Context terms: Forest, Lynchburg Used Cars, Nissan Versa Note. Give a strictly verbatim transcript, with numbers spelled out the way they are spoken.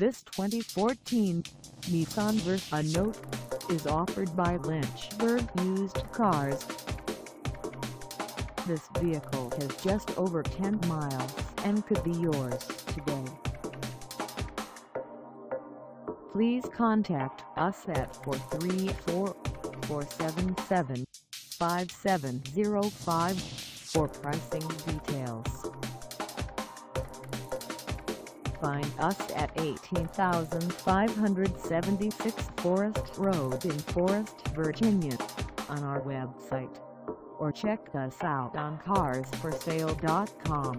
This twenty fourteen Nissan Versa Note is offered by Lynchburg Used Cars. This vehicle has just over ten miles and could be yours today. Please contact us at four three four, four seven seven, five seven zero five for pricing details. Find us at eighteen thousand five hundred seventy-six Forest Road in Forest, Virginia, on our website, or check us out on cars for sale dot com.